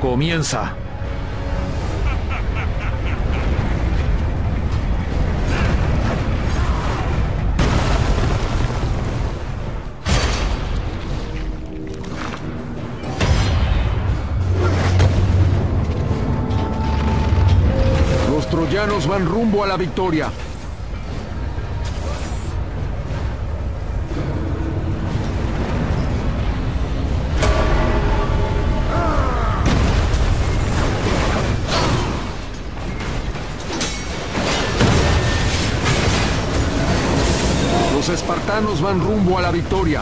comienza. Los troyanos van rumbo a la victoria. Los espartanos van rumbo a la victoria.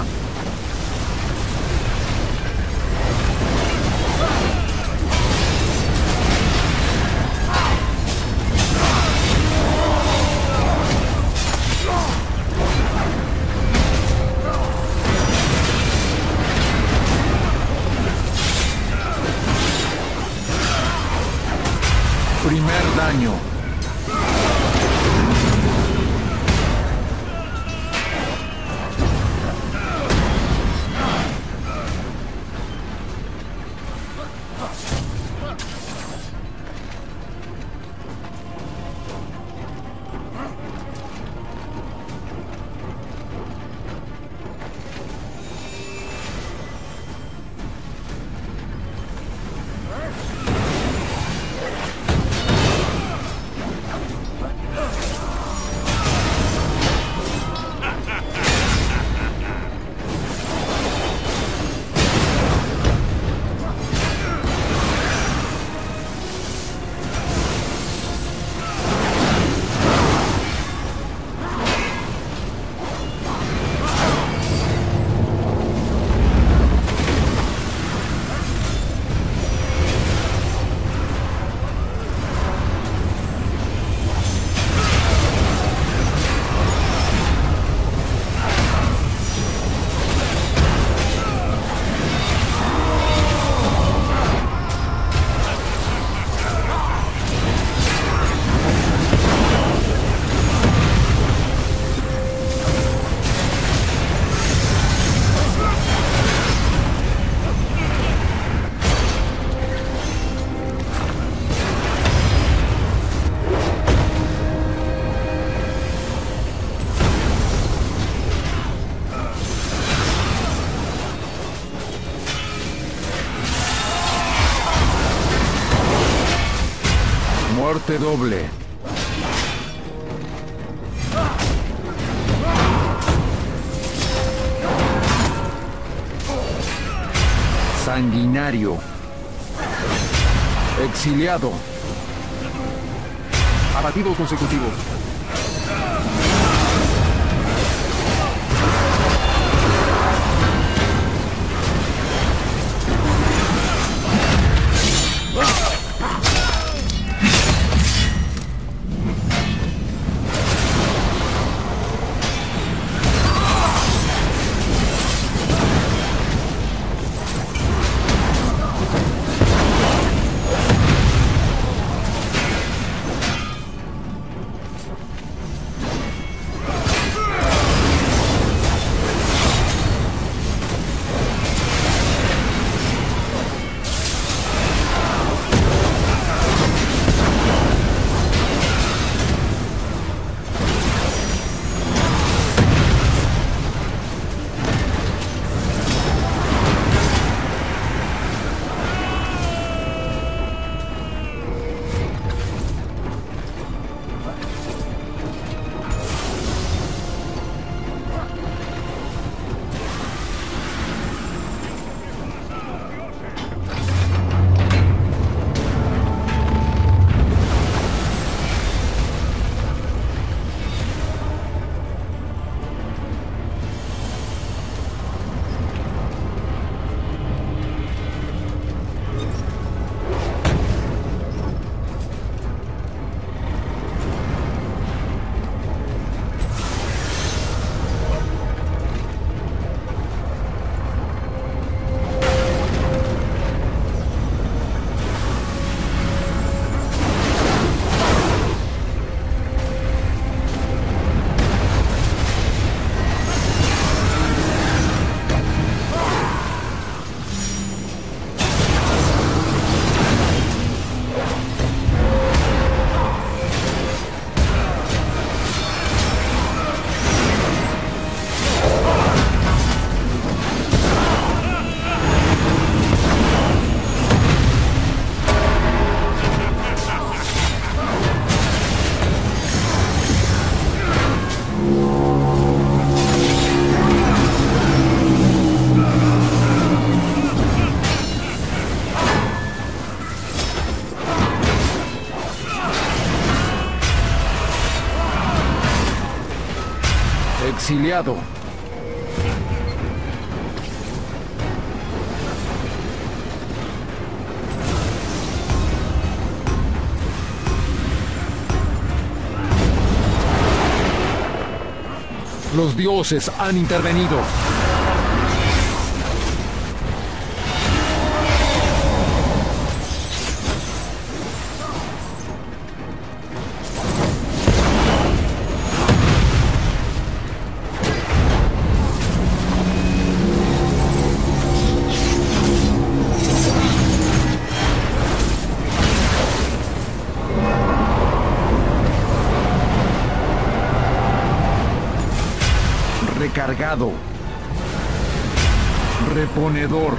Primer daño. Muerte doble. Sanguinario. Exiliado. Abatidos consecutivos. exiliado. Los dioses han intervenido. Recargado. Reponedor.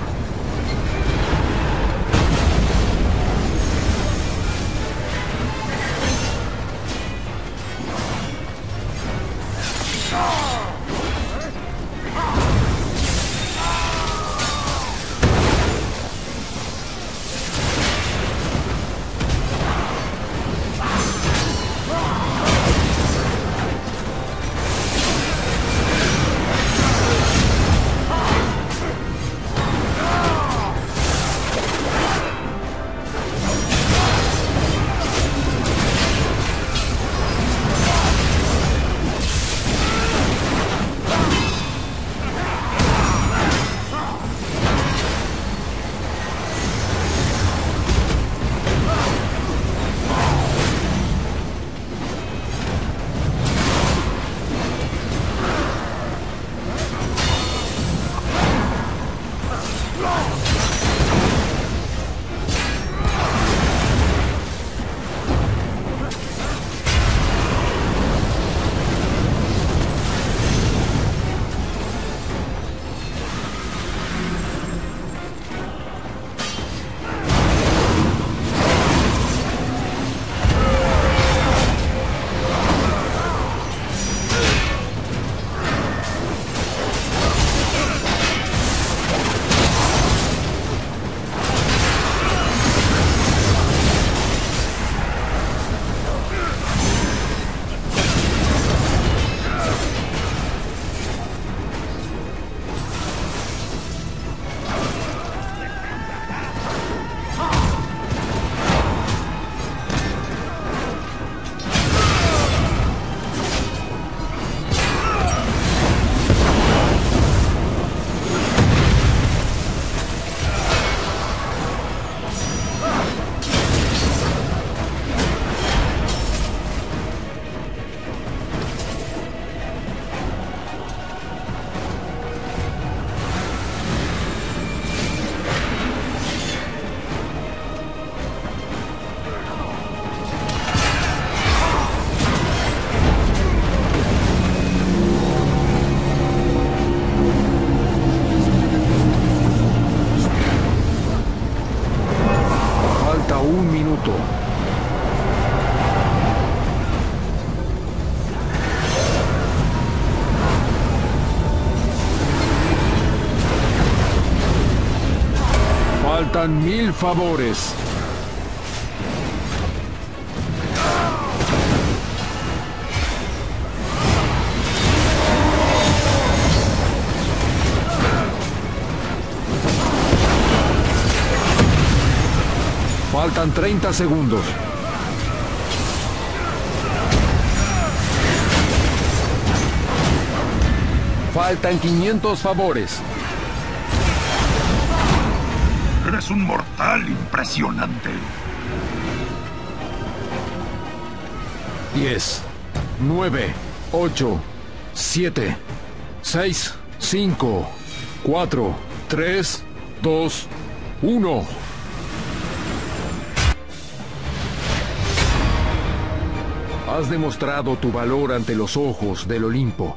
Faltan 1000 favores. Faltan 30 segundos. Faltan 500 favores. Eres un mortal impresionante. 10, 9, 8, 7, 6, 5, 4, 3, 2, 1. Has demostrado tu valor ante los ojos del Olimpo.